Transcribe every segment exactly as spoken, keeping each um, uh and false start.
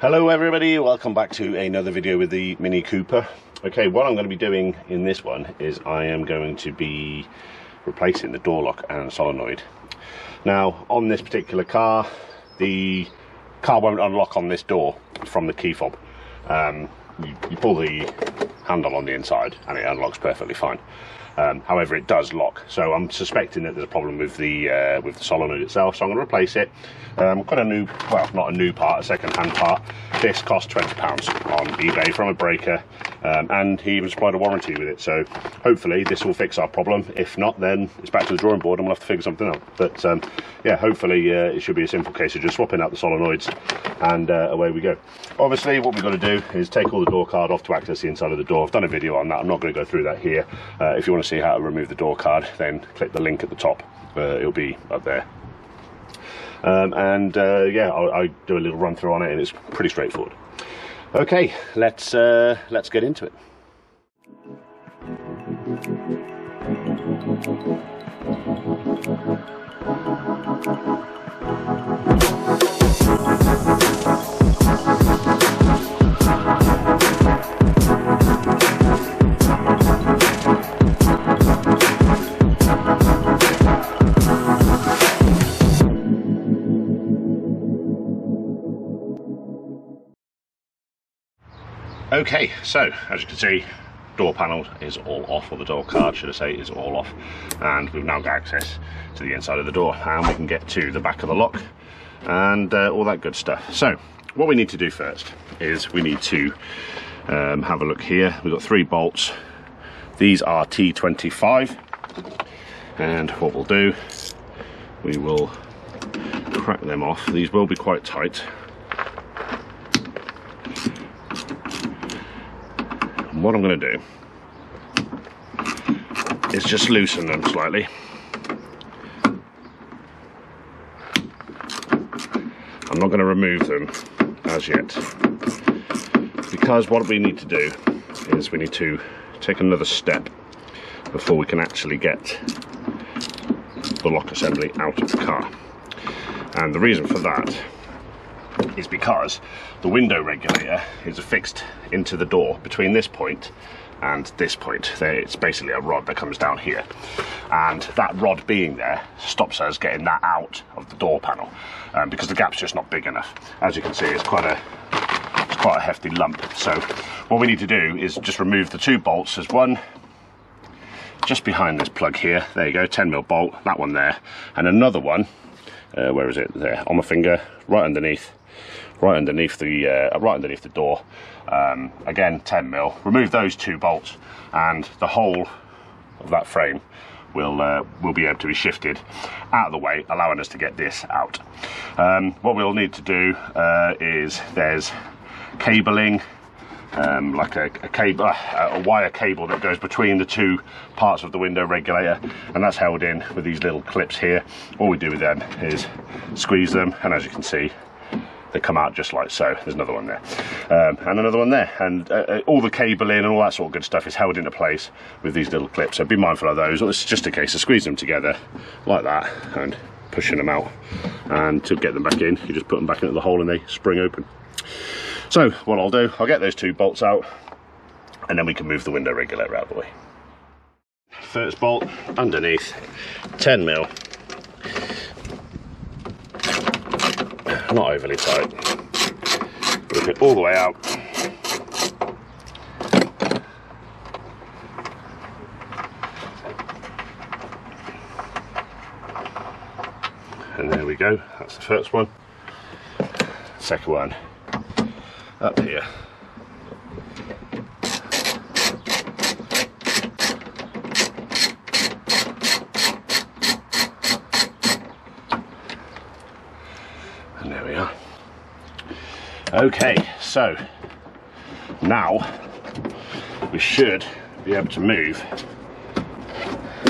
Hello everybody, welcome back to another video with the Mini Cooper. Okay, what I'm going to be doing in this one is I am going to be replacing the door lock and solenoid. Now on this particular car, the car won't unlock on this door from the key fob. Um, you, you pull the handle on the inside and it unlocks perfectly fine. Um, however, it does lock, so I'm suspecting that there's a problem with the uh, with the solenoid itself, so I'm going to replace it. Um, I've got a new, well, not a new part, a second-hand part. This cost twenty pounds on eBay from a breaker, um, and he even supplied a warranty with it, so hopefully this will fix our problem. If not, then it's back to the drawing board and we'll have to figure something out. But um, yeah, hopefully uh, it should be a simple case of just swapping out the solenoids, and uh, away we go. Obviously, what we've got to do is take all the door card off to access the inside of the door. I've done a video on that, I'm not going to go through that here. Uh, if you want to see how to remove the door card, then click the link at the top, uh, it'll be up there. Um, and uh, yeah, I'll, I'll do a little run through on it, and it's pretty straightforward. Okay, let's uh, let's get into it. Okay, so as you can see, door panel is all off, or the door card should I say is all off, and we've now got access to the inside of the door, and we can get to the back of the lock and uh, all that good stuff. So what we need to do first is we need to um, have a look here. We've got three bolts. These are T twenty-five, and what we'll do, we will crack them off. These will be quite tight. What I'm going to do is just loosen them slightly, I'm not going to remove them as yet, because what we need to do is we need to take another step before we can actually get the lock assembly out of the car. And the reason for that is because the window regulator is affixed into the door between this point and this point. It's basically a rod that comes down here, and that rod being there stops us getting that out of the door panel, um, because the gap's just not big enough. As you can see, it's quite a it's quite a hefty lump. So what we need to do is just remove the two bolts. There's one just behind this plug here, there you go, ten mil bolt, that one there, and another one, uh, where is it, there on my finger, right underneath right underneath the uh, right underneath the door, um, again ten mil. Remove those two bolts and the whole of that frame will uh, will be able to be shifted out of the way, allowing us to get this out. Um, what we'll need to do uh, is there's cabling, um, like a, a cable a wire cable that goes between the two parts of the window regulator, and that's held in with these little clips here. All we do with them is squeeze them, and as you can see, they come out just like so. There's another one there, um, and another one there, and uh, all the cabling and all that sort of good stuff is held into place with these little clips, so be mindful of those. It's just a case of squeezing them together like that and pushing them out, and to get them back in you just put them back into the hole and they spring open. So what I'll do, I'll get those two bolts out and then we can move the window regulator out of the way. First bolt underneath, ten mil, not overly tight, loop it all the way out, and there we go, that's the first one. Second one up here, and there we are. Okay, so now we should be able to move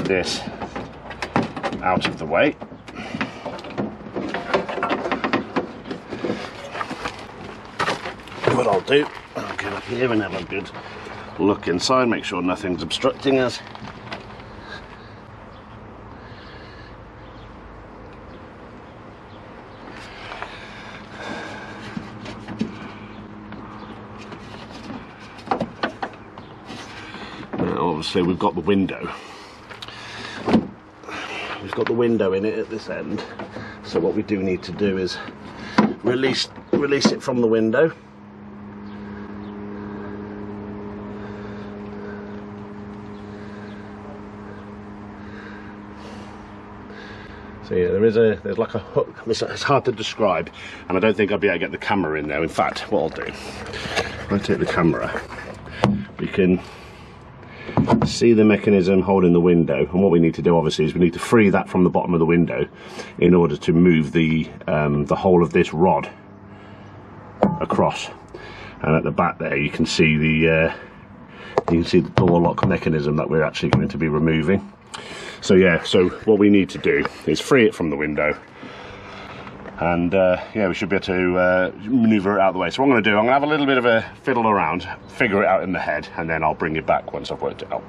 this out of the way. What I'll do, I'll get up here and have a good look inside, make sure nothing's obstructing us. down, so we've got the window. We've got the window in it at this end, so what we do need to do is release release it from the window. So yeah, there is a there's like a hook. It's, it's hard to describe, and I don't think I'll be able to get the camera in there. In fact, what I'll do, I'll take the camera. We can see the mechanism holding the window, and what we need to do obviously is we need to free that from the bottom of the window in order to move the um, the whole of this rod across. And at the back there you can see the uh, you can see the door lock mechanism that we're actually going to be removing. So yeah, so what we need to do is free it from the window, and uh, yeah, we should be able to uh, manoeuvre it out of the way. So what I'm going to do, I'm going to have a little bit of a fiddle around, figure it out in the head, and then I'll bring it back once I've worked it out.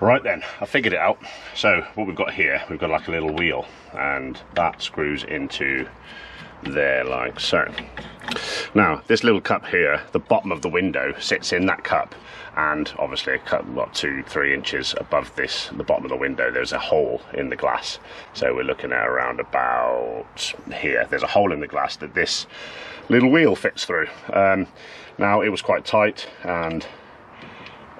Right then, I figured it out. So what we've got here, we've got like a little wheel, and that screws into there like so. Now this little cup here, the bottom of the window sits in that cup, and obviously a cup, what, two three inches above this, the bottom of the window, there's a hole in the glass. So we're looking at around about here, there's a hole in the glass that this little wheel fits through. Um, now it was quite tight, and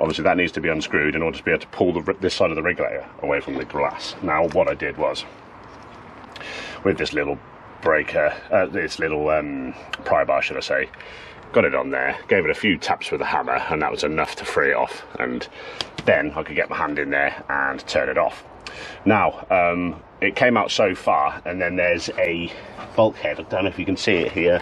obviously that needs to be unscrewed in order to be able to pull the, this side of the regulator away from the glass. Now what I did was, with this little breaker, uh, this little um, pry bar should I say, got it on there, gave it a few taps with a hammer, and that was enough to free it off, and then I could get my hand in there and turn it off. Now um, it came out so far, and then there's a bulkhead, I don't know if you can see it here,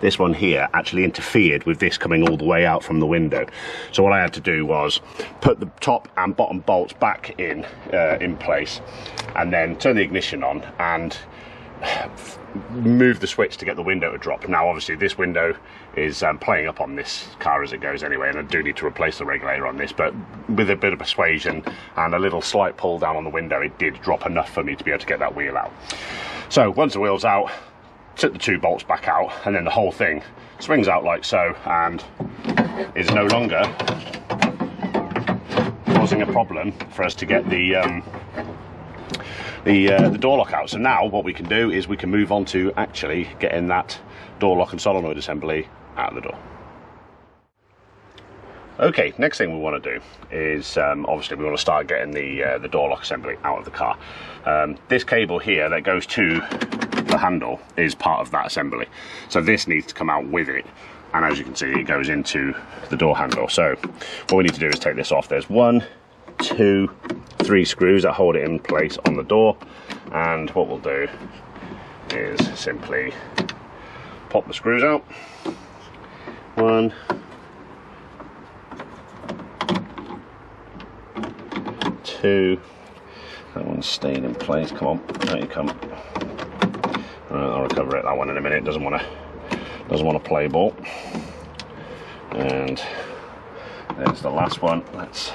this one here actually interfered with this coming all the way out from the window. So what I had to do was put the top and bottom bolts back in uh, in place, and then turn the ignition on and move the switch to get the window to drop. Now obviously this window is um, playing up on this car as it goes anyway, and I do need to replace the regulator on this, but with a bit of persuasion and a little slight pull down on the window, it did drop enough for me to be able to get that wheel out. So once the wheel's out, took the two bolts back out, and then the whole thing swings out like so, and is no longer causing a problem for us to get the um, The, uh, the door lock out. So now what we can do is we can move on to actually getting that door lock and solenoid assembly out of the door. Okay, next thing we want to do is um, obviously we want to start getting the uh, the door lock assembly out of the car. Um, this cable here that goes to the handle is part of that assembly, so this needs to come out with it, and as you can see it goes into the door handle. So what we need to do is take this off. There's one, two, three screws that hold it in place on the door, and what we'll do is simply pop the screws out, one, two, that one's staying in place, come on, there you come, right, I'll recover it, that one in a minute, doesn't want to doesn't want to play ball, and there's the last one, let's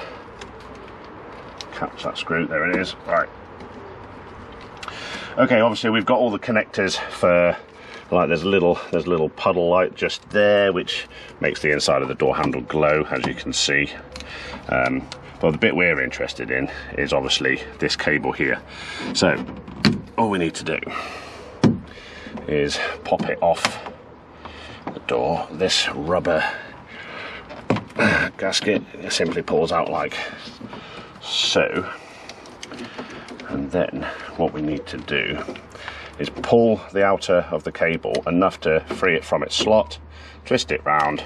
catch that screw, there it is. All right, okay, obviously we've got all the connectors for, like there's a little there's a little puddle light just there which makes the inside of the door handle glow, as you can see. Um, well, the bit we're interested in is obviously this cable here, so all we need to do is pop it off the door. This rubber gasket simply pulls out like so, and then what we need to do is pull the outer of the cable enough to free it from its slot, twist it round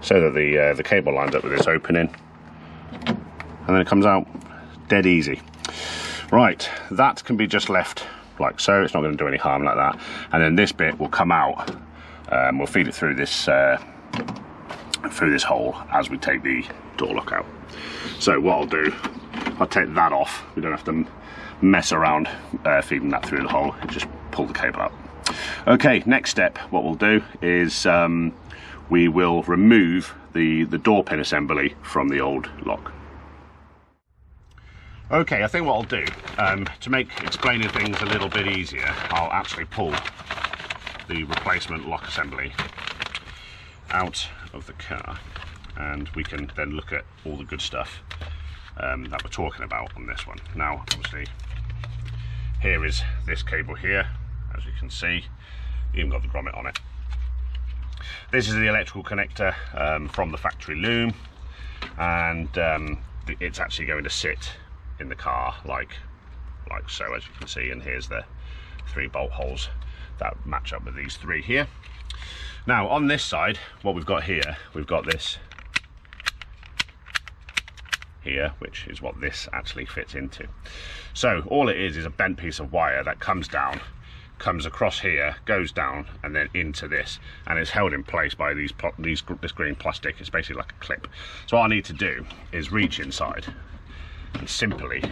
so that the uh, the cable lines up with this opening, and then it comes out dead easy. Right, that can be just left like so, it's not going to do any harm like that, and then this bit will come out, and um, we'll feed it through this uh, through this hole as we take the door lock out. So what I'll do, I'll take that off, we don't have to mess around uh, feeding that through the hole, just pull the cable out. Okay, next step, what we'll do is um, we will remove the, the door pin assembly from the old lock. Okay, I think what I'll do, um, to make explaining things a little bit easier, I'll actually pull the replacement lock assembly out of the car. and we can then look at all the good stuff um, that we're talking about on this one. Now obviously here is this cable here, as you can see, even got the grommet on it. This is the electrical connector um, from the factory loom, and um, it's actually going to sit in the car like like so, as you can see, and here's the three bolt holes that match up with these three here. Now on this side, what we've got here, we've got this here, which is what this actually fits into. So all it is is a bent piece of wire that comes down, comes across here, goes down, and then into this, and it's held in place by these these this green plastic. It's basically like a clip. So what I need to do is reach inside and simply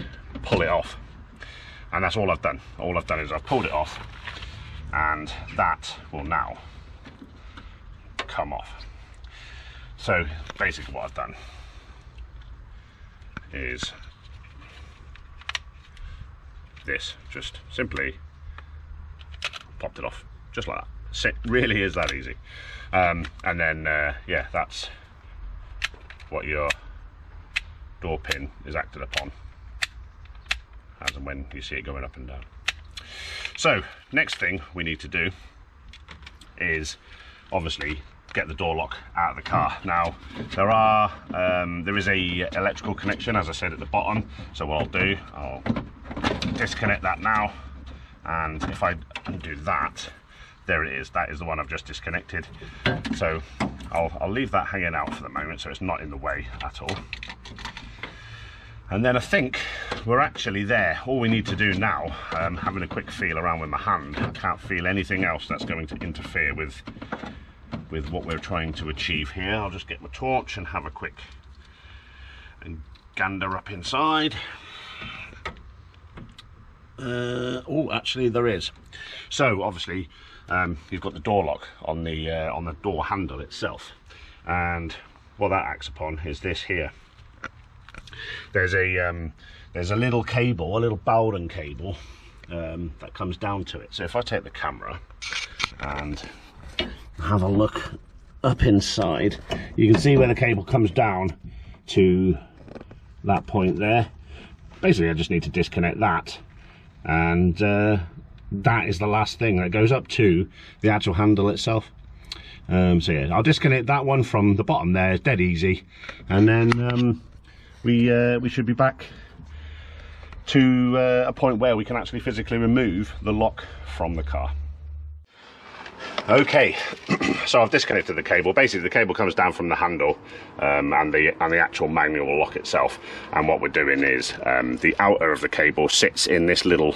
pull it off, and that's all I've done. All I've done is I've pulled it off, and that will now come off. So basically what I've done is this, just simply popped it off, just like that. It really is that easy. Um, and then uh, yeah, that's what your door pin is acted upon as and when you see it going up and down. So next thing we need to do is obviously get the door lock out of the car. Now there are um, there is a electrical connection, as I said, at the bottom. So what I'll do, I'll disconnect that now, and if I undo that, there it is. That is the one I've just disconnected. So I'll, I'll leave that hanging out for the moment, so it's not in the way at all. And then I think we're actually there. All we need to do now, um, having a quick feel around with my hand, I can't feel anything else that's going to interfere with with what we're trying to achieve here. I'll just get my torch and have a quick and gander up inside. Uh, oh, actually there is. So obviously um, you've got the door lock on the uh, on the door handle itself, and what that acts upon is this here. There's a um, there's a little cable, a little Bowden cable um, that comes down to it. So if I take the camera and have a look up inside, you can see where the cable comes down to that point there. Basically, I just need to disconnect that. And uh, that is the last thing that goes up to the actual handle itself. Um, so yeah, I'll disconnect that one from the bottom there. It's dead easy, and then um, we uh, we should be back to uh, a point where we can actually physically remove the lock from the car. Okay, so I've disconnected the cable. Basically, the cable comes down from the handle um, and the and the actual manual lock itself. And what we're doing is um, the outer of the cable sits in this little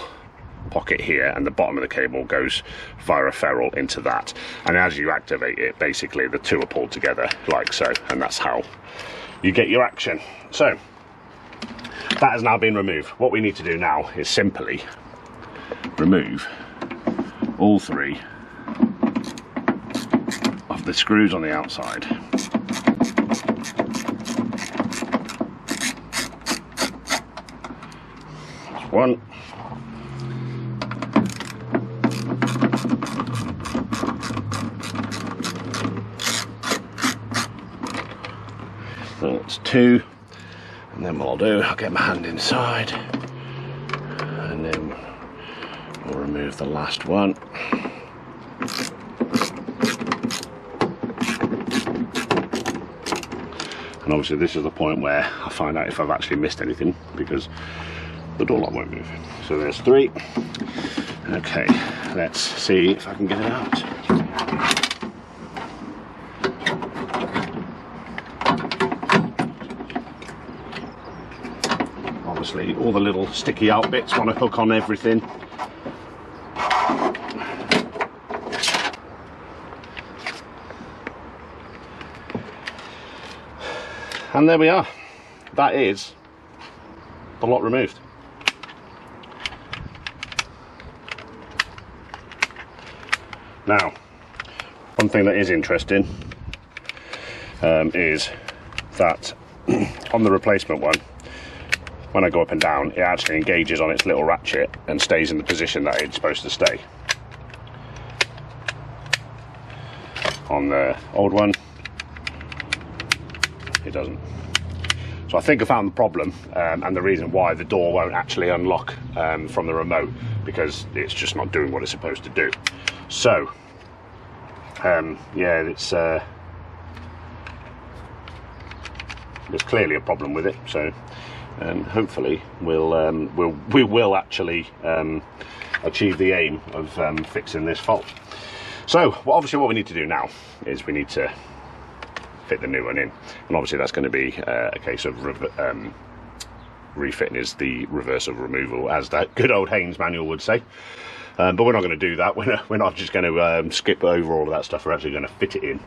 pocket here, and the bottom of the cable goes via a ferrule into that. And as you activate it, basically the two are pulled together like so, and that's how you get your action. So that has now been removed. What we need to do now is simply remove all three of the screws on the outside. That's one. That's two. And then what I'll do, I'll get my hand inside, and then we'll remove the last one. And obviously this is the point where I find out if I've actually missed anything, because the door lock won't move. So there's three. Okay, let's see if I can get it out. Obviously all the little sticky out bits want to hook on everything. And there we are. That is the lock removed. Now, one thing that is interesting um, is that on the replacement one, when I go up and down, it actually engages on its little ratchet and stays in the position that it's supposed to stay. On the old one, it doesn't. So I think I found the problem, um, and the reason why the door won't actually unlock um, from the remote, because it's just not doing what it's supposed to do. So um, yeah, it's uh, there's clearly a problem with it. So um, hopefully we'll um, we'll we will actually um, achieve the aim of um, fixing this fault. So well, obviously what we need to do now is we need to fit the new one in, and obviously that's going to be uh, a case of um, refitting is the reverse of removal, as that good old Haynes manual would say. Um, but we're not going to do that. We're not, we're not just going to um, skip over all of that stuff. We're actually going to fit it in,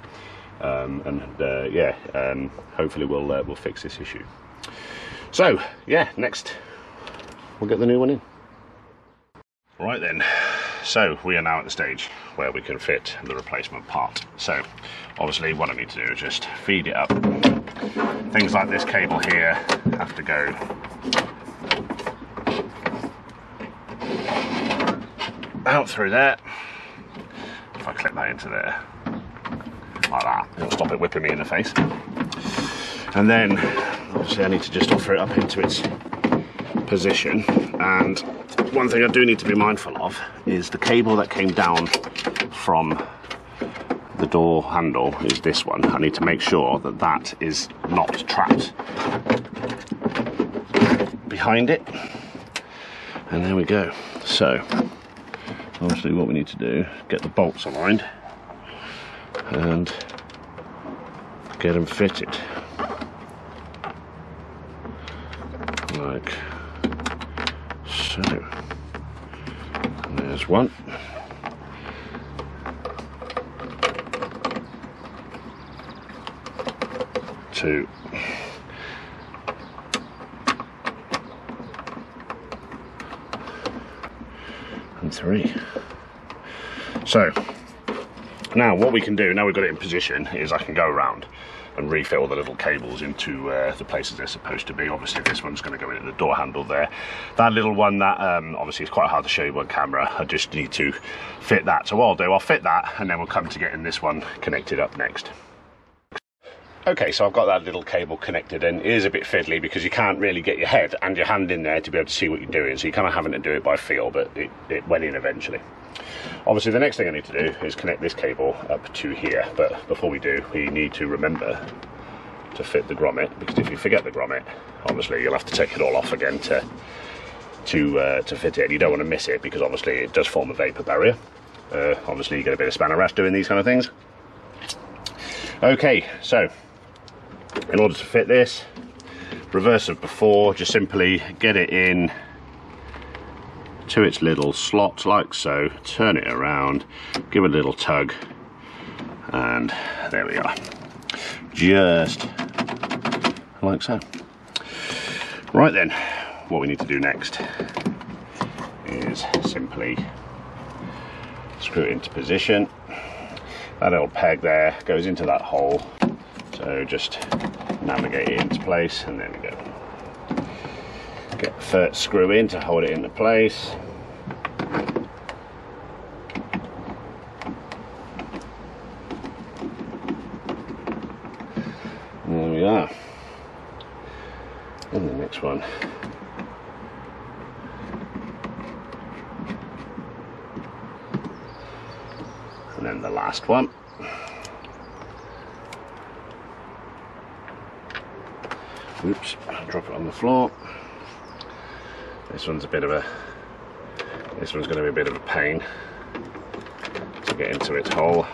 um, and uh, yeah, um, hopefully we'll uh, we'll fix this issue. So yeah, next we'll get the new one in. Right then. So we are now at the stage where we can fit the replacement part. So obviously what I need to do is just feed it up. Things like this cable here have to go out through there. If I clip that into there, like that, it'll stop it whipping me in the face. And then obviously I need to just offer it up into its position. And one thing I do need to be mindful of is the cable that came down from the door handle is this one. I need to make sure that that is not trapped behind it. And there we go. So obviously what we need to do is get the bolts aligned and get them fitted like so. And there's one. Two. And three. So now what we can do, now we've got it in position, is I can go around and refill the little cables into uh, the places they're supposed to be. Obviously this one's going to go into the door handle there. That little one that um, obviously is quite hard to show you on camera, I just need to fit that. So what I'll do, I'll fit that and then we'll come to getting this one connected up next. Okay, so I've got that little cable connected, and it is a bit fiddly because you can't really get your head and your hand in there to be able to see what you're doing, so you're kind of having to do it by feel, but it, it went in eventually. Obviously the next thing I need to do is connect this cable up to here, but before we do we need to remember to fit the grommet, because if you forget the grommet obviously you'll have to take it all off again to to uh, to fit it, and you don't want to miss it because obviously it does form a vapor barrier. Uh, obviously you get a bit of spanner rash doing these kind of things. Okay, so in order to fit this, reverse of before, just simply get it in to its little slot like so, turn it around, give it a little tug, and there we are, just like so. Right then, what we need to do next is simply screw it into position. That little peg there goes into that hole. So just navigate it into place, and there we go. Get the first screw in to hold it into place. And there we are. And the next one. And then the last one. Oops, drop it on the floor. This one's a bit of a, this one's going to be a bit of a pain to get into its hole.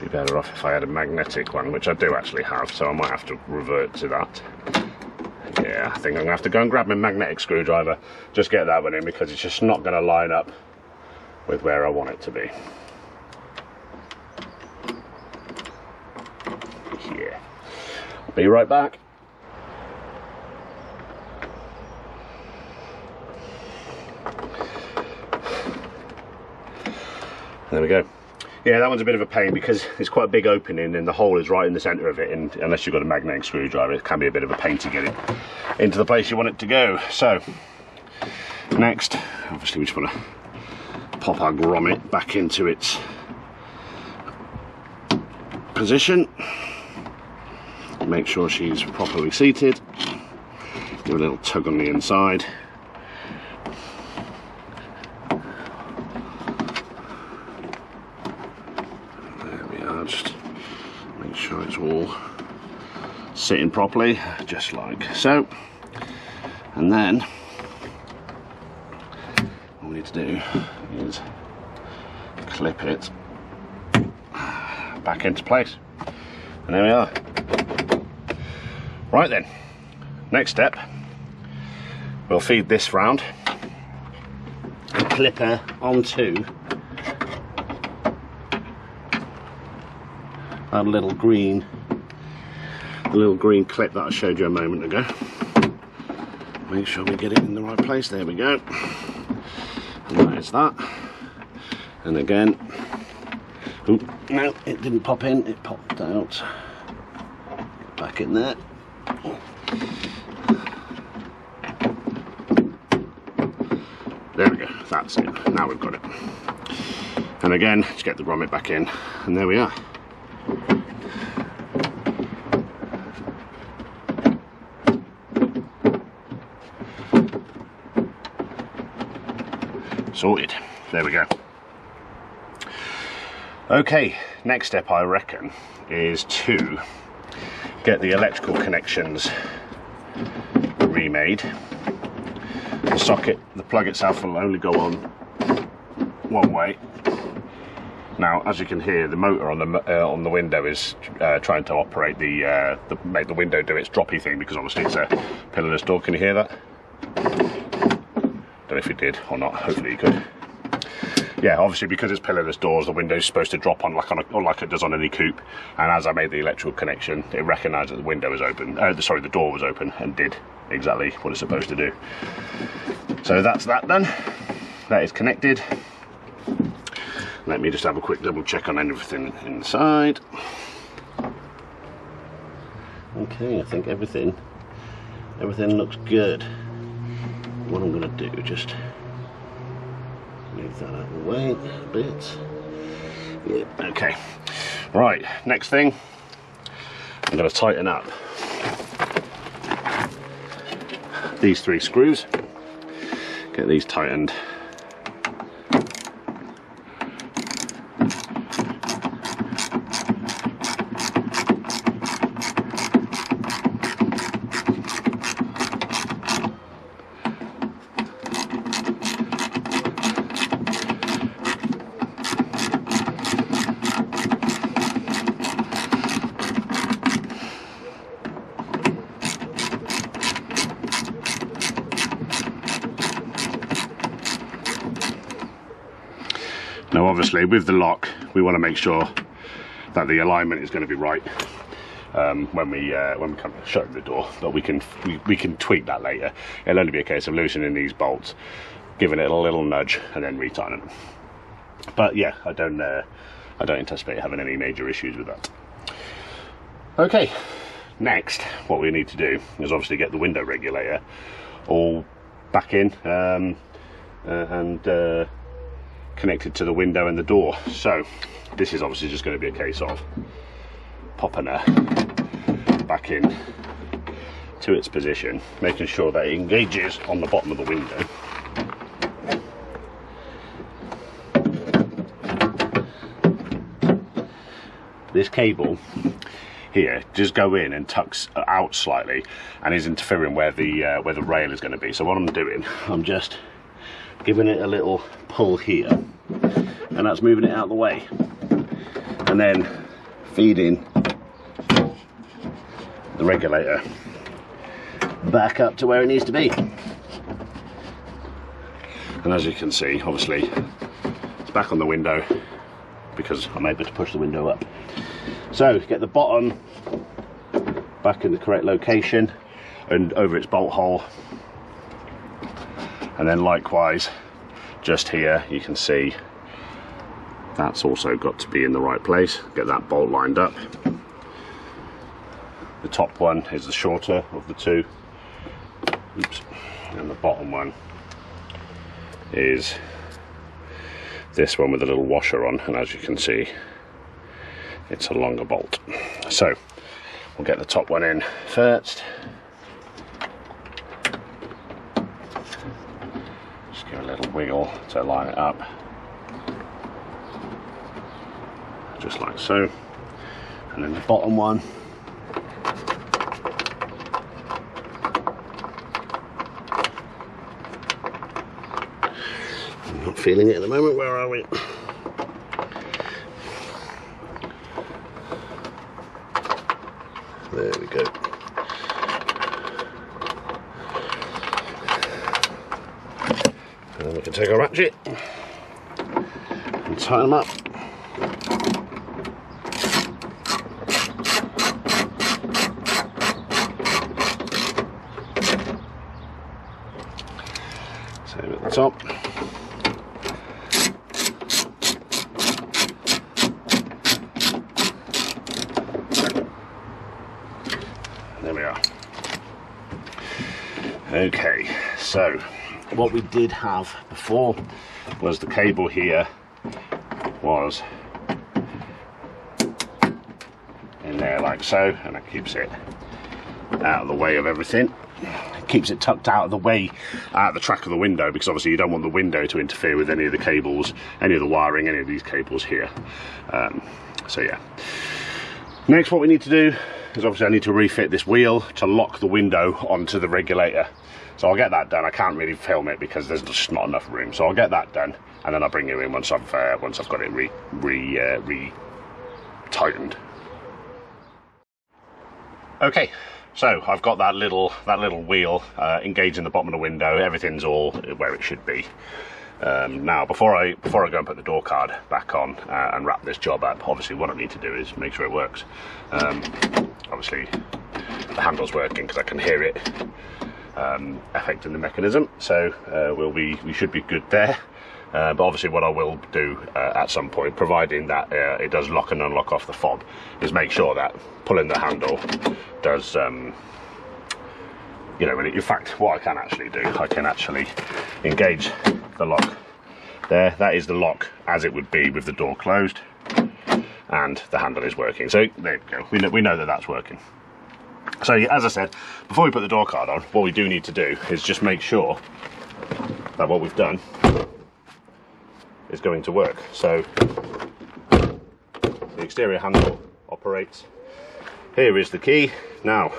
Be better off if I had a magnetic one, which I do actually have, so I might have to revert to that. Yeah, I think I'm going to have to go and grab my magnetic screwdriver, just get that one in, because it's just not going to line up with where I want it to be. Be right back. There we go. Yeah, that one's a bit of a pain because it's quite a big opening and the hole is right in the centre of it, and unless you've got a magnetic screwdriver it can be a bit of a pain to get it into the place you want it to go. So next, obviously we just want to pop our grommet back into its position. Make sure she's properly seated. Give a little tug on the inside. There we are, just make sure it's all sitting properly, just like so. And then all we need to do is clip it back into place. And there we are. Right then, next step, we'll feed this round and clip her onto that little green, the little green clip that I showed you a moment ago. Make sure we get it in the right place. There we go. And that is that. And again, oop, no, it didn't pop in, it popped out. Get back in there. There we go, that's it, now we've got it. And again, just get the grommet back in, and there we are. Sorted, there we go. Okay, next step I reckon is to get the electrical connections remade. The socket, the plug itself will only go on one way. Now, as you can hear, the motor on the uh, on the window is uh, trying to operate the, uh, the make the window do its droppy thing, because obviously it's a pillarless door. Can you hear that? Don't know if you did or not. Hopefully you could. Yeah, obviously because it's pillarless doors, the window's supposed to drop on like on a, like it does on any coupe. And as I made the electrical connection, it recognised that the window was open. Uh, the, sorry, the door was open, and did exactly what it's supposed to do. So that's that done. That is connected. Let me just have a quick double check on everything inside. Okay, I think everything everything looks good. What I'm going to do, just move that out of the way a bit. Yep. Okay. Right. Next thing, I'm going to tighten up these three screws. Get these tightened. Now obviously with the lock we want to make sure that the alignment is going to be right um, when we uh, when we come to shut the door, but we can we, we can tweak that later. It'll only be a case of loosening these bolts, giving it a little nudge and then retightening them. But yeah, I don't uh, I don't anticipate having any major issues with that. Okay, next what we need to do is obviously get the window regulator all back in um, uh, and uh, connected to the window and the door. So this is obviously just going to be a case of popping her back in to its position, making sure that it engages on the bottom of the window. This cable here just go in and tucks out slightly and is interfering where the uh, where the rail is going to be. So what I'm doing, I'm just giving it a little pull here, and that's moving it out of the way, and then feeding the regulator back up to where it needs to be. And as you can see, obviously it's back on the window because I'm able to push the window up. So get the bottom back in the correct location and over its bolt hole. And then likewise, just here, you can see that's also got to be in the right place. Get that bolt lined up. The top one is the shorter of the two. Oops. And the bottom one is this one with a little washer on, and as you can see it's a longer bolt. So we'll get the top one in first. Just give it a little wiggle to line it up, just like so. And then the bottom one, I'm not feeling it at the moment. Where are we? There we go. And then we can take our ratchet and tighten them up. Same at the top. There we are. Okay, so what we did have before was the cable here was in there like so, and that keeps it out of the way of everything. It keeps it tucked out of the way, out of the track of the window, because obviously you don't want the window to interfere with any of the cables, any of the wiring, any of these cables here. Um, so yeah. Next, what we need to do, because obviously I need to refit this wheel to lock the window onto the regulator. So I'll get that done. I can't really film it because there's just not enough room. So I'll get that done, and then I'll bring you in once I've uh, once I've got it re re uh, re tightened. Okay, so I've got that little that little wheel uh, engaged in the bottom of the window. Everything's all where it should be. Um, now, before I before I go and put the door card back on uh, and wrap this job up, obviously what I need to do is make sure it works. Um, obviously, the handle's working because I can hear it um, affecting the mechanism, so uh, we'll be we should be good there. Uh, but obviously, what I will do uh, at some point, providing that uh, it does lock and unlock off the fob, is make sure that pulling the handle does. Um, You know, in fact, what I can actually do, I can actually engage the lock there. That is the lock as it would be with the door closed and the handle is working. So there we go. We know, we know that that's working. So as I said, before we put the door card on, what we do need to do is just make sure that what we've done is going to work. So the exterior handle operates. Here is the key. Now,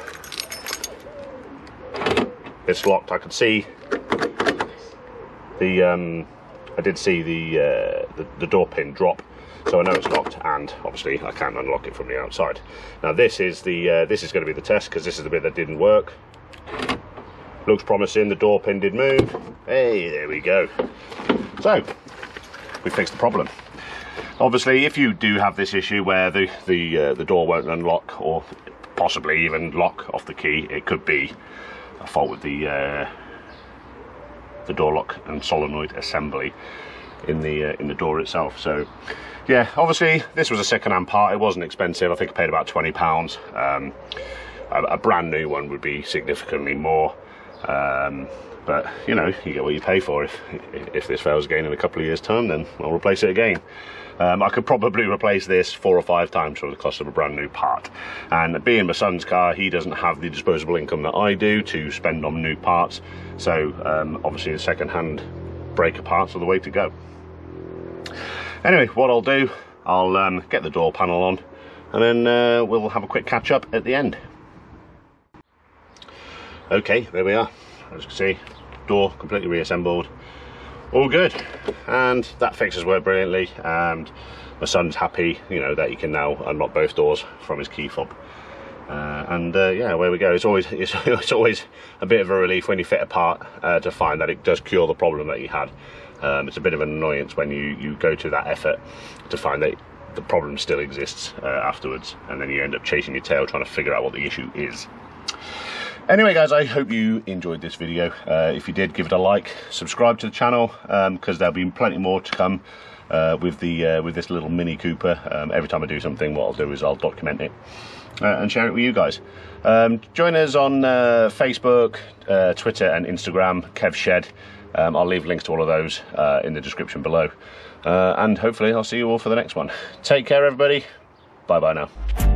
it's locked. I could see the um I did see the uh the, the door pin drop, so I know it's locked, and obviously I can't unlock it from the outside. Now this is the uh, this is going to be the test, because this is the bit that didn't work. Looks promising. The door pin did move. Hey, there we go. So we fixed the problem. Obviously, if you do have this issue where the the uh, the door won't unlock, or possibly even lock off the key, it could be a fault with the uh, the door lock and solenoid assembly in the uh, in the door itself. So yeah, obviously this was a second-hand part. It wasn't expensive. I think I paid about twenty pounds. Um, a, a brand new one would be significantly more, um, but you know, you get what you pay for. If if this fails again in a couple of years' time, then I'll replace it again. Um, I could probably replace this four or five times for the cost of a brand new part. And being my son's car, he doesn't have the disposable income that I do to spend on new parts. So um, obviously the second-hand breaker parts are the way to go. Anyway, what I'll do, I'll um, get the door panel on, and then uh, we'll have a quick catch-up at the end. Okay, there we are. As you can see, door completely reassembled. All good, and that fixes work brilliantly, and my son's happy, you know, that he can now unlock both doors from his key fob. Uh, and uh, yeah, away we go. It's always it's, it's always a bit of a relief when you fit a part uh, to find that it does cure the problem that you had. Um, it's a bit of an annoyance when you you go to that effort to find that the problem still exists uh, afterwards, and then you end up chasing your tail trying to figure out what the issue is. Anyway guys, I hope you enjoyed this video. Uh, if you did, give it a like, subscribe to the channel, because um, there'll be plenty more to come uh, with the uh, with this little Mini Cooper. Um, every time I do something, what I'll do is I'll document it uh, and share it with you guys. Um, join us on uh, Facebook, uh, Twitter and Instagram, Kev's Shed. Um, I'll leave links to all of those uh, in the description below. Uh, and hopefully I'll see you all for the next one. Take care, everybody. Bye bye now.